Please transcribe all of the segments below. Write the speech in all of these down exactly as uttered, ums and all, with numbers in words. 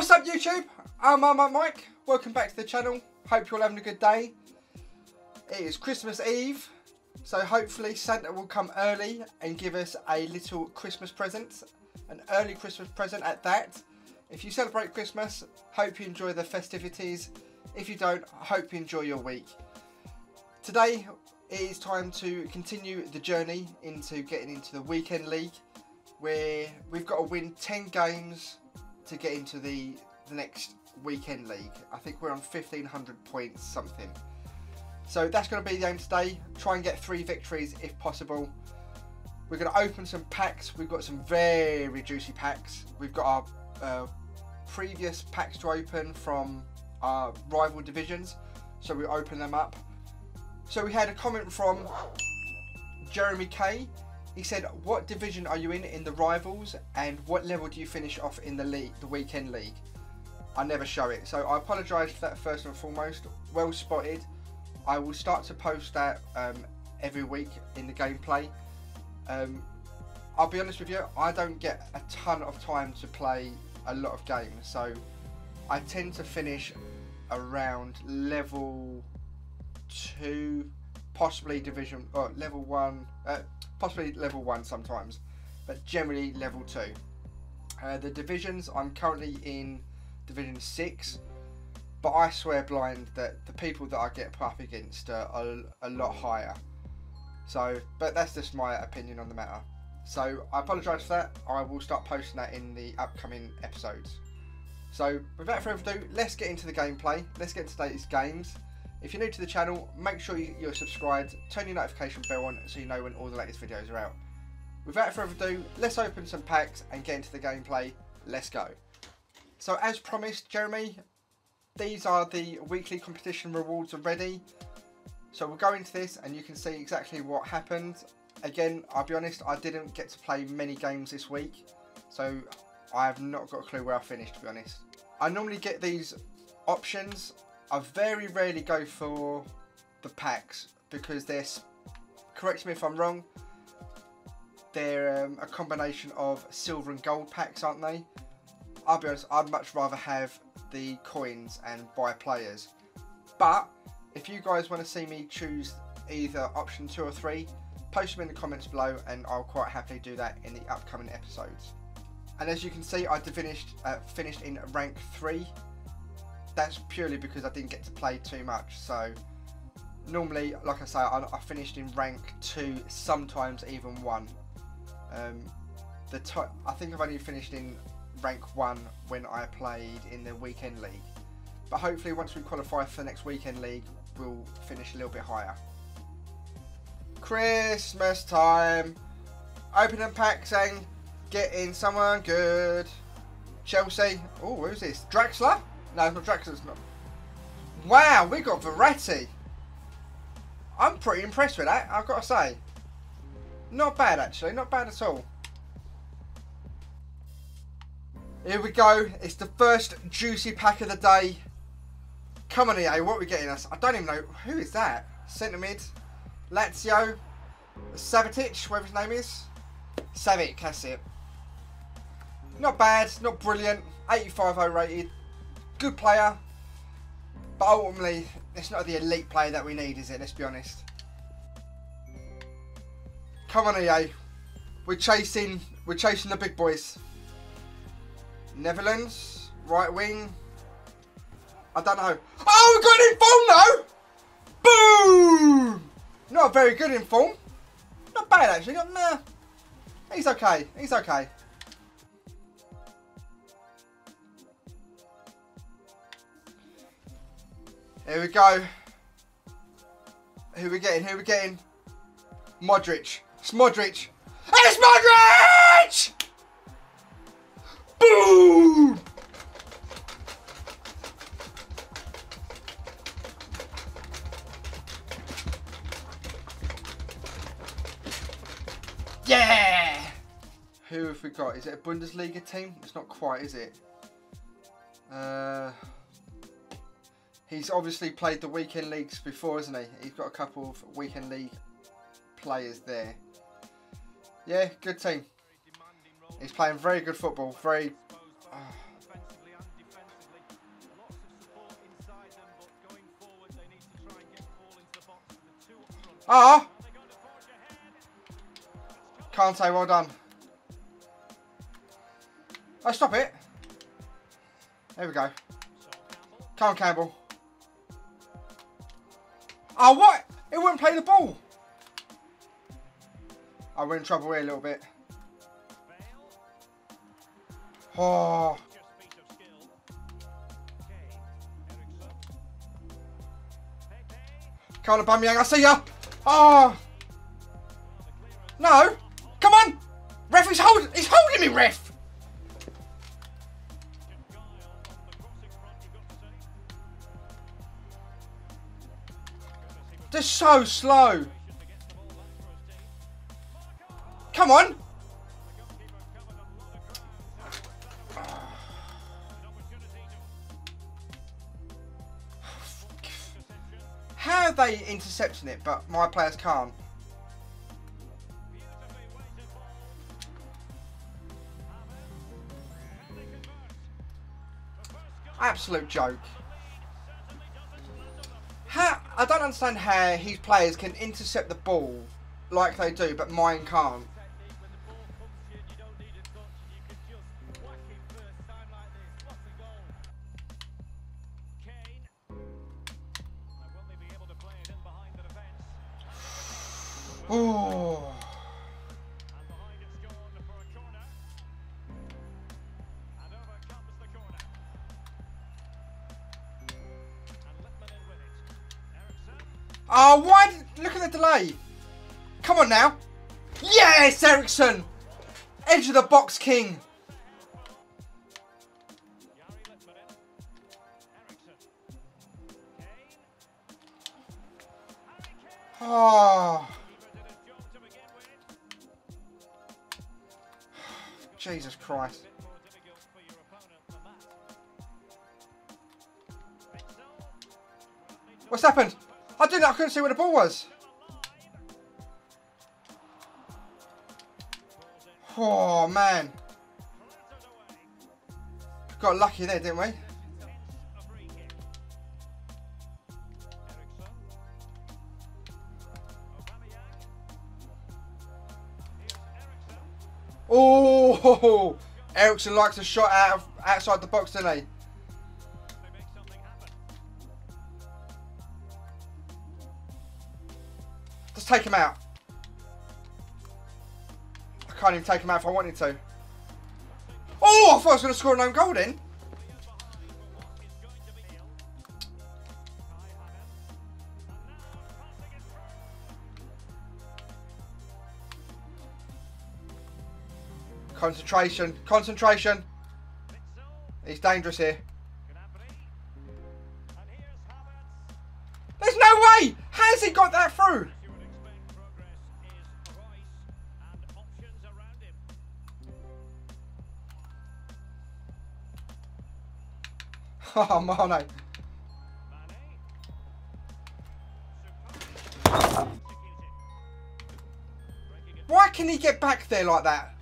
What's up, YouTube? I'm Mama Mike. Welcome back to the channel. Hope you're all having a good day. It is Christmas Eve, so hopefully Santa will come early and give us a little Christmas present, an early Christmas present at that. If you celebrate Christmas, hope you enjoy the festivities. If you don't, hope you enjoy your week. Today, it is time to continue the journey into getting into the weekend league, where we've got to win ten games to get into the, the next weekend league. I think we're on fifteen hundred points something. So that's going to be the aim today. Try and get three victories if possible. We're going to open some packs. We've got some very juicy packs. We've got our uh, previous packs to open from our rival divisions, so we open them up. So we had a comment from Jeremy K. He said, what division are you in in the rivals, and what level do you finish off in the league, the weekend league? I never show it, so I apologise for that first and foremost. Well spotted. I will start to post that um, every week in the gameplay. Um, I'll be honest with you, I don't get a ton of time to play a lot of games, so I tend to finish around level two, possibly division, or level one, uh, possibly level one sometimes, but generally level two. Uh, the divisions, I'm currently in division six, but I swear blind that the people that I get put up against uh, are a lot higher. So, but that's just my opinion on the matter. So I apologise for that. I will start posting that in the upcoming episodes. So without further ado, let's get into the gameplay. Let's get into today's games. If you're new to the channel, make sure you're subscribed, turn your notification bell on so you know when all the latest videos are out. Without further ado, let's open some packs and get into the gameplay. Let's go. So as promised, Jeremy, these are the weekly competition rewards already. So we'll go into this and you can see exactly what happened. Again, I'll be honest, I didn't get to play many games this week, so I have not got a clue where I finished, to be honest. I normally get these options. I very rarely go for the packs because they're, correct me if I'm wrong, they're um, a combination of silver and gold packs, aren't they? I'll be honest, I'd much rather have the coins and buy players. But if you guys want to see me choose either option two or three, post them in the comments below and I'll quite happily do that in the upcoming episodes. And as you can see, I finished, uh, finished in rank three. That's purely because I didn't get to play too much. So normally, like I say, I, I finished in rank two, sometimes even one. Um, the top, I think I've only finished in rank one when I played in the weekend league. But hopefully, once we qualify for the next weekend league, we'll finish a little bit higher. Christmas time. Open them packs and get in someone good. Chelsea. Oh, who's this? Draxler. No, it's not Draxler, it's not. Wow, we got Verratti. I'm pretty impressed with that, I've got to say. Not bad, actually. Not bad at all. Here we go. It's the first juicy pack of the day. Come on, E A. What are we getting us? I don't even know. Who is that? Centre mid. Lazio. Savić, whatever his name is. Savić, that's it. Not bad. Not brilliant. eighty-five oh rated. Good player, but ultimately it's not the elite player that we need, is it? Let's be honest. Come on, E A. We're chasing we're chasing the big boys. Netherlands, right wing. I don't know. Oh, we got in form though! Boom! Not very good in form. Not bad actually, not nah. He's okay, he's okay. Here we go. Who we getting? Who we getting? Modric. It's Modric. It's Modric! Boom! Yeah! Who have we got? Is it a Bundesliga team? It's not quite, is it? Uh... He's obviously played the weekend leagues before, hasn't he? He's got a couple of weekend league players there. Yeah, good team. He's playing very good football. Very. Oh. Ah! Can't say, well done. Oh, stop it. There we go. Come on, Campbell. Oh, what? It wouldn't play the ball. Oh, we're in trouble here a little bit. Oh. Come on, Bamiang. I see ya. Oh. No. Come on. Ref, he's, hold he's holding me, ref. They're so slow. Come on. How are they intercepting it, but my players can't? Absolute joke. How, I don't understand how his players can intercept the ball like they do, but mine can't. Oh. Oh, why? Look at the delay. Come on now. Yes, Eriksson. Edge of the box king. Oh. Jesus Christ. What's happened? I didn't, I couldn't see where the ball was. Oh, man. Got lucky there, didn't we? Oh, Eriksson likes a shot out of, outside the box, doesn't he? Just take him out. I can't even take him out if I wanted to. Oh, I thought I was going to score an own goal then. Concentration, concentration. It's dangerous here. There's no way! How's he got that through? Oh, Mane. Why can he get back there like that?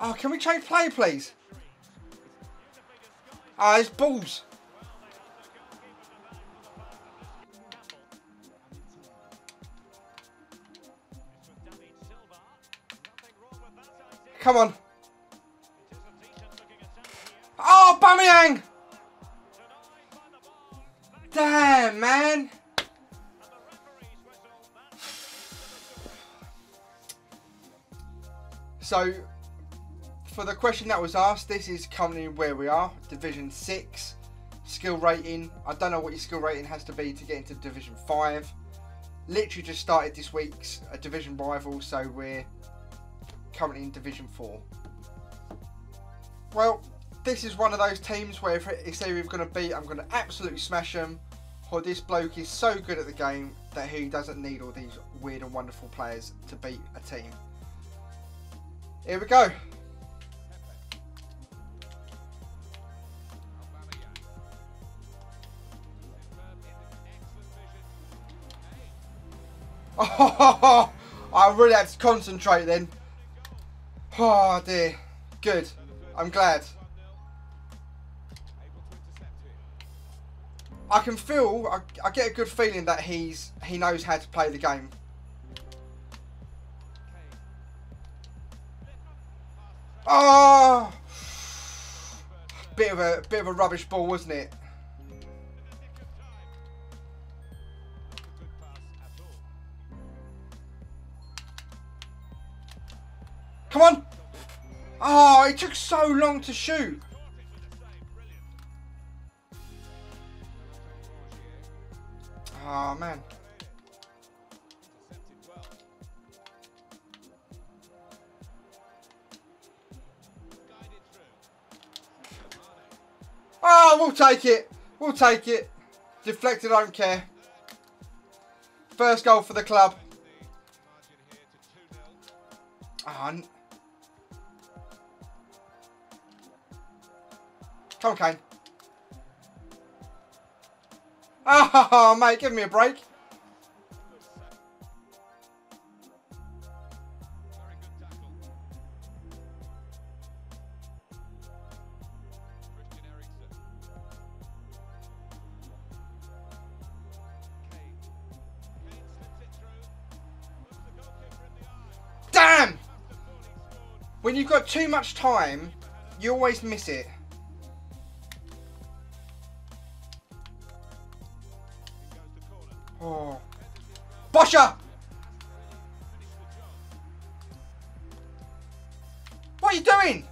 Oh, can we change play, please? Ah, oh, it's balls. Come on. Oh, Bamiang! Damn, man. So, for the question that was asked, this is currently where we are, Division six, skill rating. I don't know what your skill rating has to be to get into Division five. Literally just started this week's a Division rival, so we're currently in Division four. Well, this is one of those teams where if it's who we're going to beat, I'm going to absolutely smash them. Or this bloke is so good at the game that he doesn't need all these weird and wonderful players to beat a team. Here we go. Oh, I really had to concentrate then. Oh dear. Good. I'm glad. I can feel, I, I get a good feeling that he's he knows how to play the game. Oh, bit of a bit of a rubbish ball, wasn't it? Come on! Oh, it took so long to shoot. Oh man. Oh, we'll take it. We'll take it. Deflected, I don't care. First goal for the club. Oh, come on, Kane. Oh, mate, give me a break. Damn! When you've got too much time, you always miss it. Oh. Bosha! What are you doing?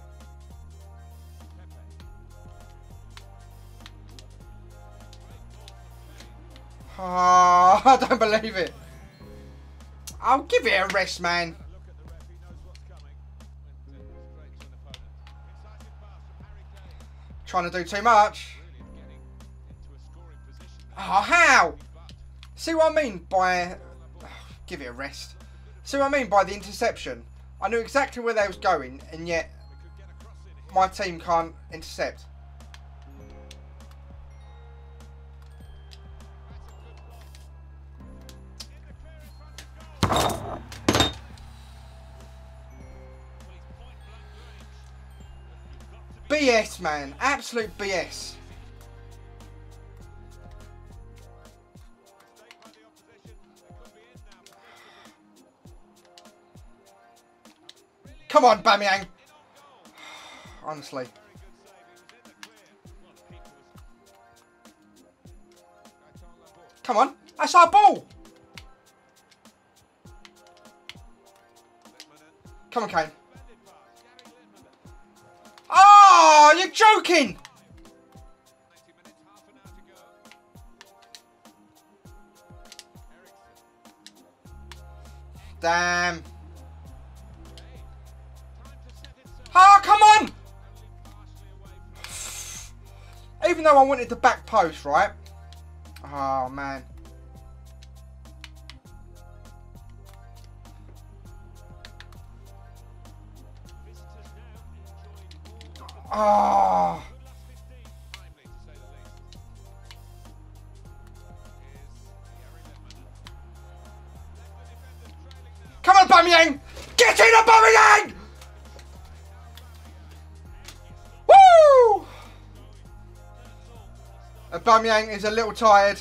Oh, I don't believe it. I'll give it a rest, man. Trying to do too much. Oh, how? See what I mean by... Oh, give it a rest. See what I mean by the interception? I knew exactly where they was going, and yet my team can't intercept. B S, man. Absolute B S. Come on, Bamiang. Honestly. Come on. That's our ball. Come on, Kane. Oh, you're joking. Damn. Oh, come on! Even though I wanted the back post, right? Oh, man. Oh. Come on, Bamiang! Get in, Bamiang! Bamiang is a little tired.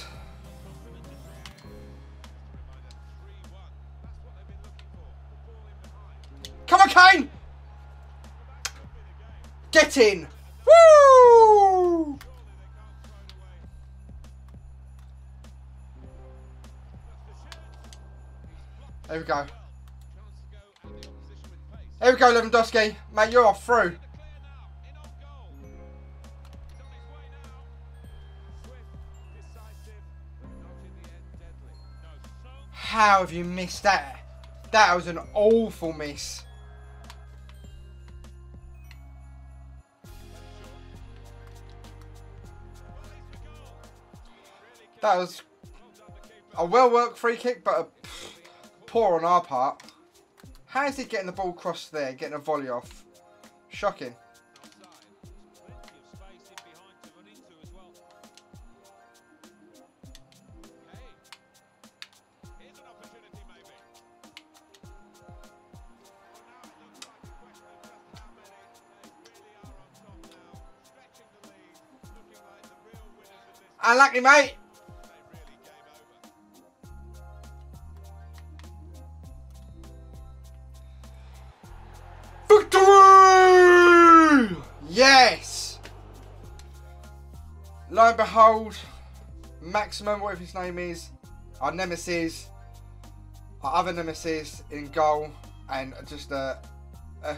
Come on, Kane! Get in! Woo! There we go. There we go, Lewandowski. Mate, you're off through. How have you missed that? That was an awful miss. That was a well-worked free kick, but a poor on our part. How is he getting the ball crossed there, getting a volley off? Shocking. Unlucky, mate. Victory! Yes. Lo and behold, Maximum, whatever his name is, our nemesis, our other nemesis in goal, and just a, a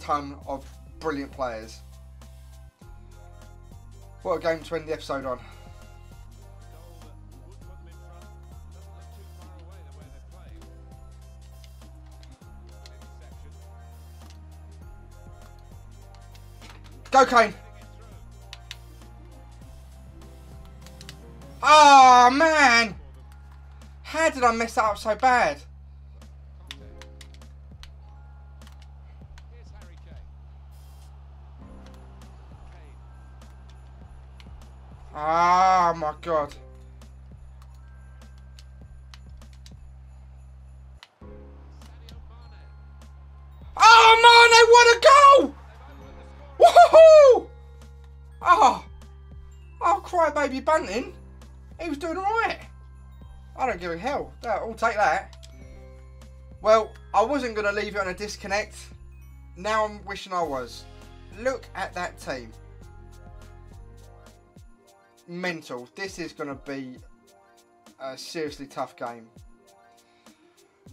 ton of brilliant players. What a game to end the episode on. Go, Kane! Oh, man! How did I mess that up so bad? Here's Harry Kane. Oh, my God. Oh, man, they want a goal! Woohoo! Oh, I'll cry, baby Bunting. He was doing alright. I don't give a hell. I'll take that. Well, I wasn't going to leave it on a disconnect. Now I'm wishing I was. Look at that team. Mental. This is going to be a seriously tough game.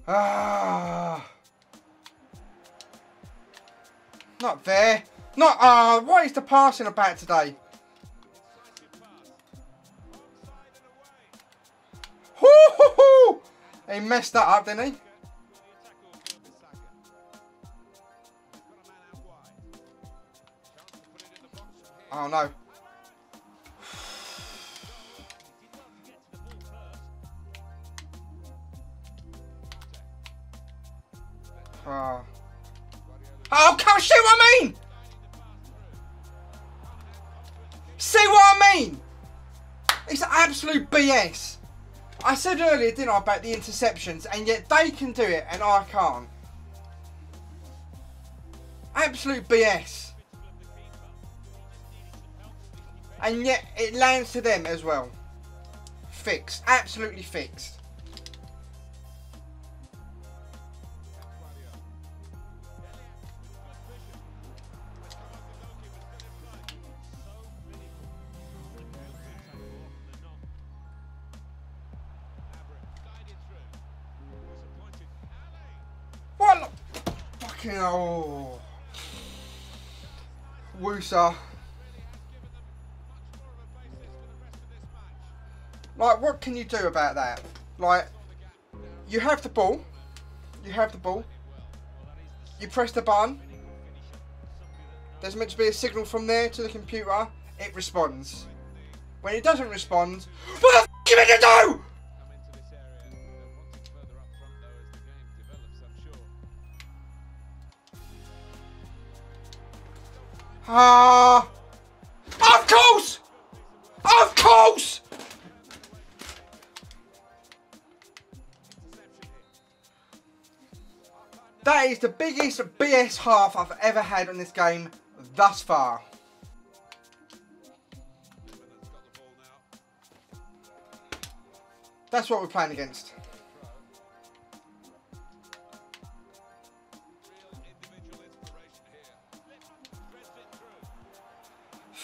Ah. Not there. Not. Ah, uh, what is the passing about today? He messed that up, didn't he? Oh no. Oh, oh come see what I mean! See what I mean? It's absolute B S. I said earlier, didn't I, about the interceptions, and yet they can do it and I can't. Absolute B S. And yet it lands to them as well. Fixed. Absolutely fixed. Oh, Woosa. Like, what can you do about that? Like, you have the ball. You have the ball. You press the button. There's meant to be a signal from there to the computer. It responds. When it doesn't respond, what the f*** are you gonna do? Ah! Uh, of course! Of course! That is the biggest B S half I've ever had on this game thus far. That's what we're playing against.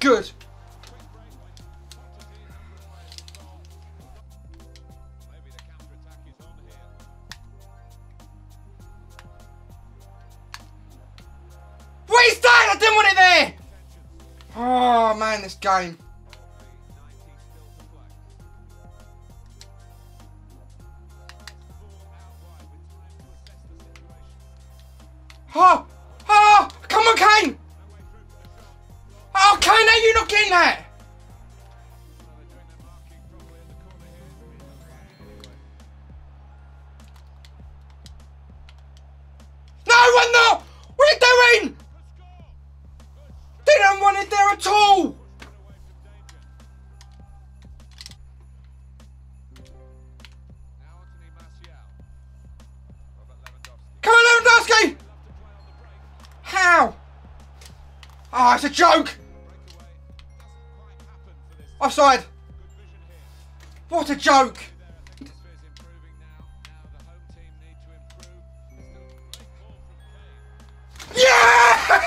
Good. What is that? I didn't want it there. Oh, man, this game. Oh! Oh! Come on, Kane! Oh, Kane, are you not getting that? No, I'm not! What are you doing? They don't want it there at all! Ah, oh, it's a joke! Offside! What a joke! Yeah!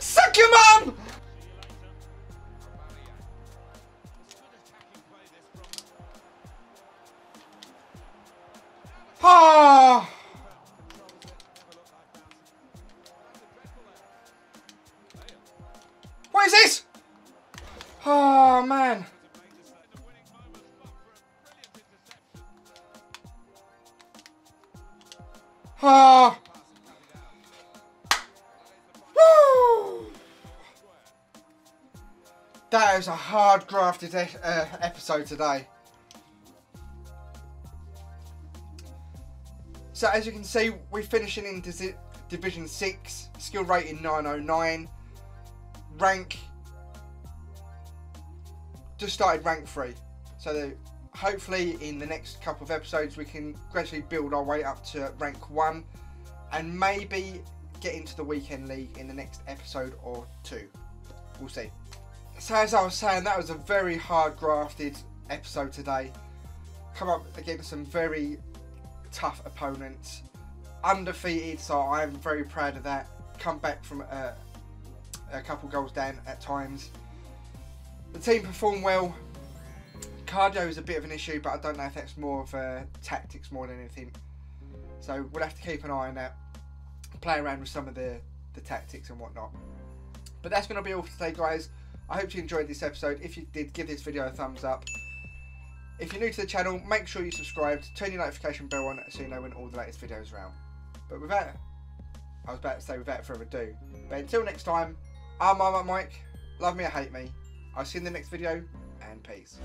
Suck your mum! Oh! What is this? Oh, man. Oh. Woo. That is a hard grafted e uh, episode today. So as you can see, we're finishing in Division six, skill rating nine oh nine, rank, just started rank three. So the, hopefully in the next couple of episodes we can gradually build our way up to rank one and maybe get into the weekend league in the next episode or two. We'll see. So as I was saying, that was a very hard grafted episode today. Come up against some very tough opponents, undefeated, so I am very proud of that. Come back from a, a couple goals down at times. The team performed well. Cardio is a bit of an issue, but I don't know if that's more of a tactics more than anything, so we'll have to keep an eye on that, play around with some of the the tactics and whatnot. But that's gonna be all for today, guys. I hope you enjoyed this episode. If you did, give this video a thumbs up. If you're new to the channel, make sure you subscribe, turn your notification bell on so you know when all the latest videos are out. But without, I was about to say without further ado, but until next time, I'm Marmite Mike, love me or hate me, I'll see you in the next video, and peace.